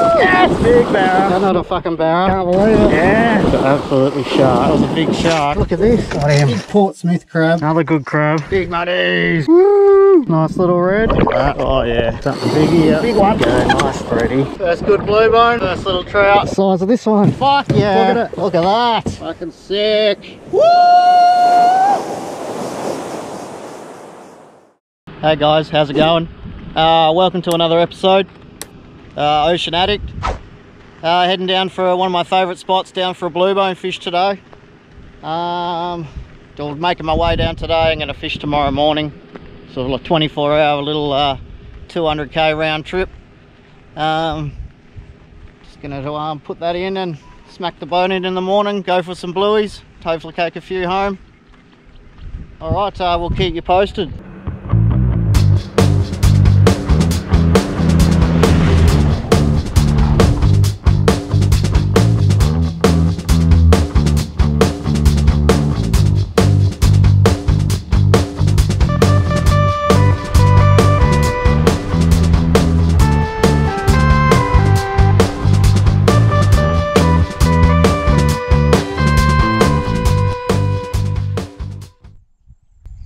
Yes, big barra. Another fucking barra. Can't believe it. Yeah. Absolutely sharp. That was a big shark. Look at this. Got him. Portsmouth crab. Another good crab. Big muddies. Woo! Nice little red. Look at that. Oh yeah. Something big here. Big one. Yeah, nice thready. First good blue bone. First little trout. What size of this one? Fuck yeah. Look at it. Look at that. Fucking sick. Woo! Hey guys, how's it going? Welcome to another episode. Ocean Addict. Heading down for one of my favourite spots, down for a bluebone fish today. Making my way down today. I'm going to fish tomorrow morning. Sort of like 24-hour little 200k round trip. Just going to put that in and smack the bone in the morning. Go for some blueies. Hopefully take a few home. Alright, we'll keep you posted.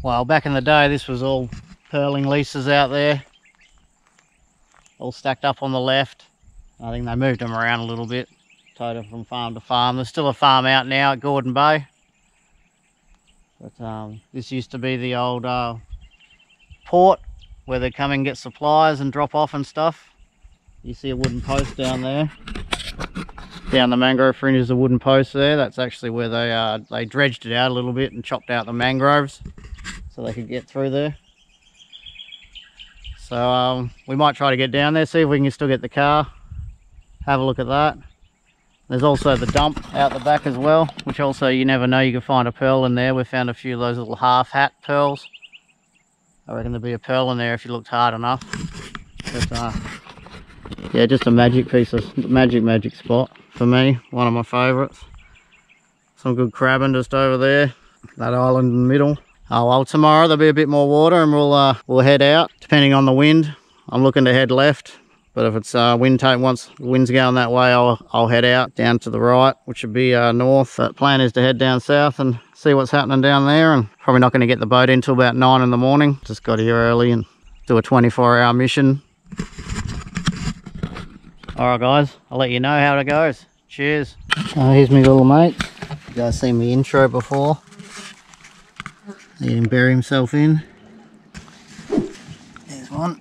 Well, back in the day this was all purling leases out there, all stacked up on the left. I think they moved them around a little bit, towed them from farm to farm. There's still a farm out now at Gordon Bay, but this used to be the old port where they come and get supplies and drop off and stuff. You see a wooden post down there, down the mangrove fringe is a wooden post there. That's actually where they dredged it out a little bit and chopped out the mangroves so they could get through there. So we might try to get down there, see if we can still get the car, have a look at that. There's also the dump out the back as well, which also, you never know, you can find a pearl in there. We found a few of those little half hat pearls. I reckon there'd be a pearl in there if you looked hard enough. But, yeah, just a magic piece of magic spot for me. One of my favourites. Some good crabbing just over there, that island in the middle. Oh well, tomorrow there'll be a bit more water and we'll head out. Depending on the wind, I'm looking to head left, but if it's once the wind's going that way, I'll head out down to the right, which would be north. But plan is to head down south and see what's happening down there. And probably not going to get the boat in until about 9 in the morning. Just got here early and do a 24-hour mission. Alright guys, I'll let you know how it goes. Cheers. Oh, here's me little mate. You guys seen me intro before. Let him bury himself in. There's one.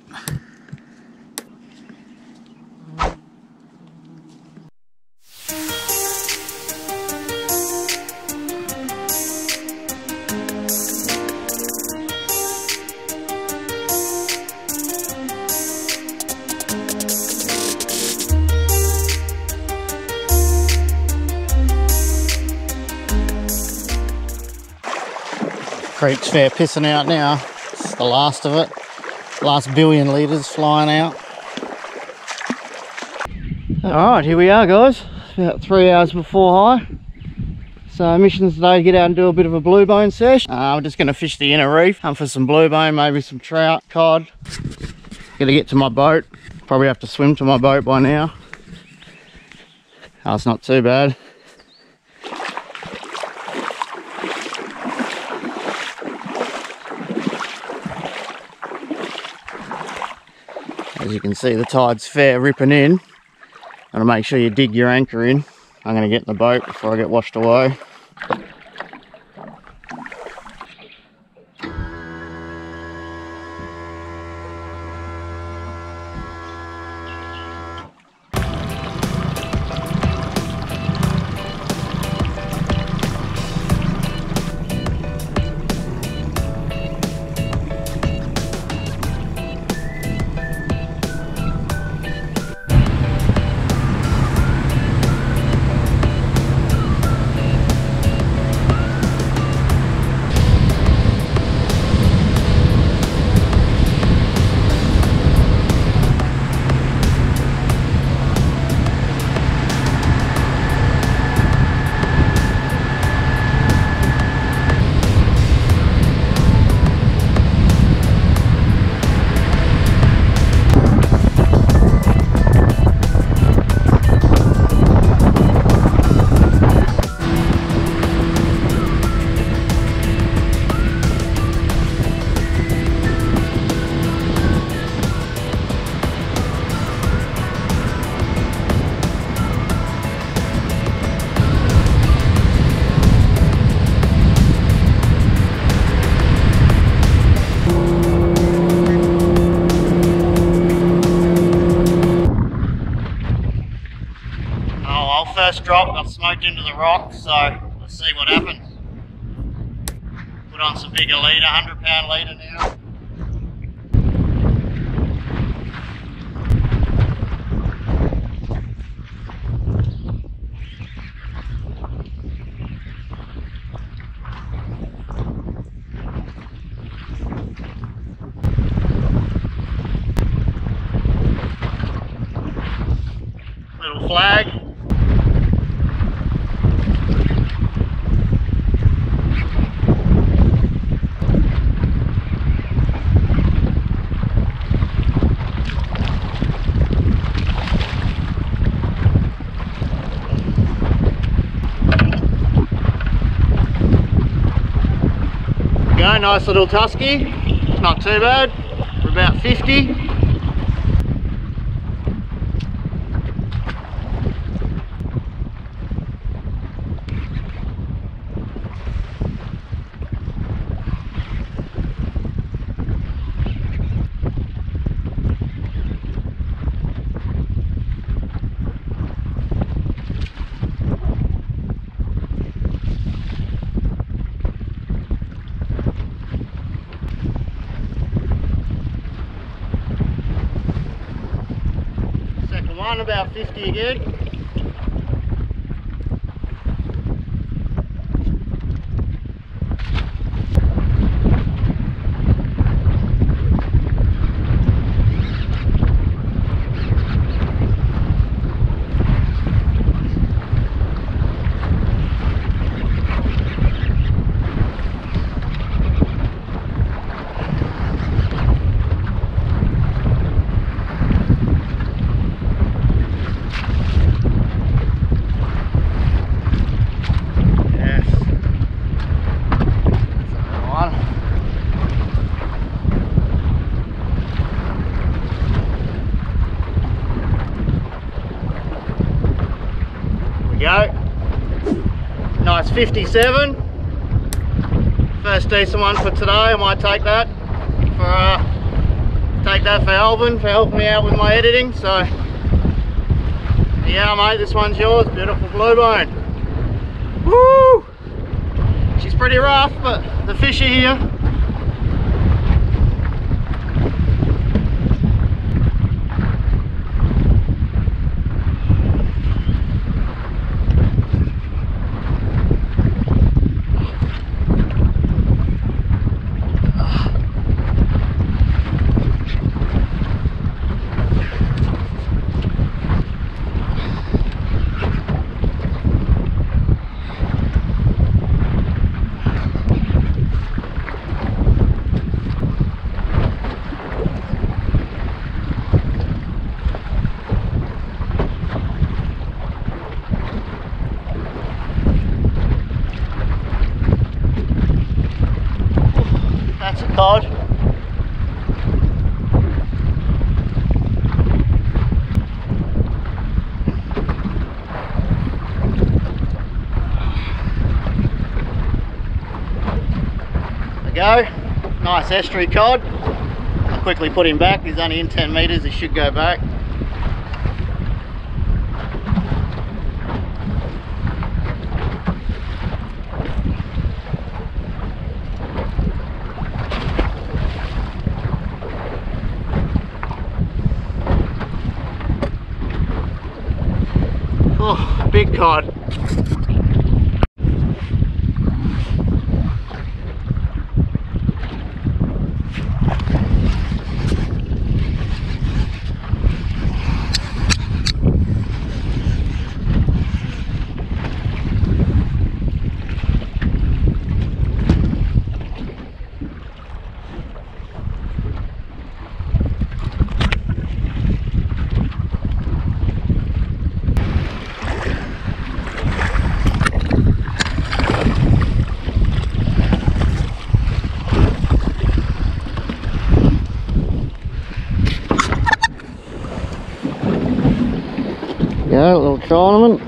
Creek's fair pissing out now. It's the last of it. Last billion litres flying out. Alright, here we are guys. About 3 hours before high. So missions today to get out and do a bit of a bluebone sesh. I'm just going to fish the inner reef. Hunt for some bluebone, maybe some trout, cod. Going to get to my boat. Probably have to swim to my boat by now. Oh, it's not too bad. As you can see, the tide's fair ripping in. Gotta make sure you dig your anchor in. I'm gonna get in the boat before I get washed away. first drop got smoked into the rock, so let's see what happens. Put on some bigger leader, 100-pound leader now. Flag. Go, nice little tusky, not too bad, we're about 50. About 50 again. Nice 57. First decent one for today. I might take that for Alvin for helping me out with my editing. So yeah, mate, this one's yours. Beautiful blue bone. Woo! She's pretty rough, but the fish are here. Odd. There we go. Nice estuary cod. I'll quickly put him back. He's only in 10 metres. He should go back. Oh, big cod. Yeah, a little tournament.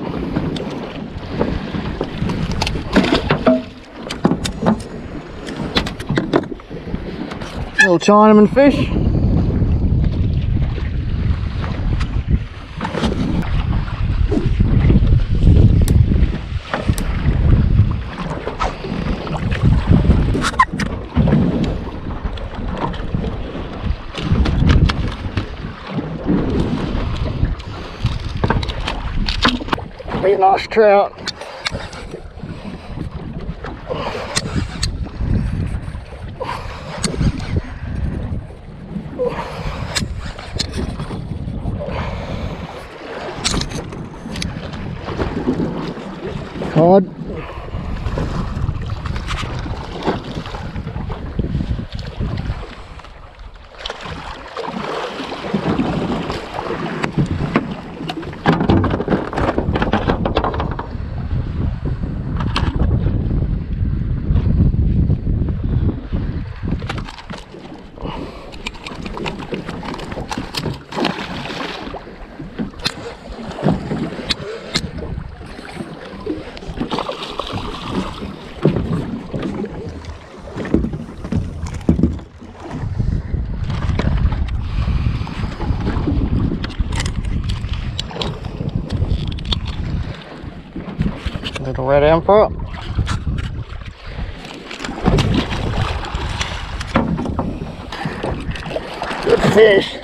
Little Chinaman fish. be a nice trout. Cod. Little red amphora. Good fish.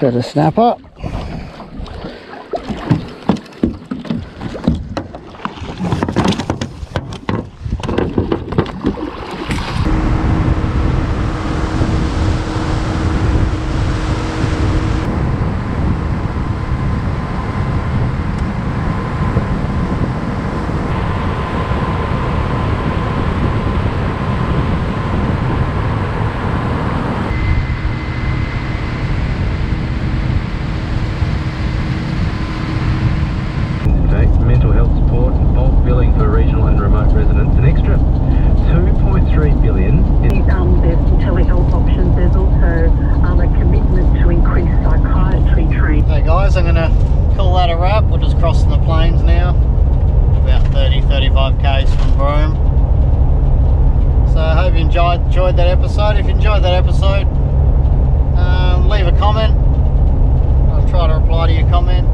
Bit of snapper. If you enjoyed that episode, leave a comment. I'll try to reply to your comment.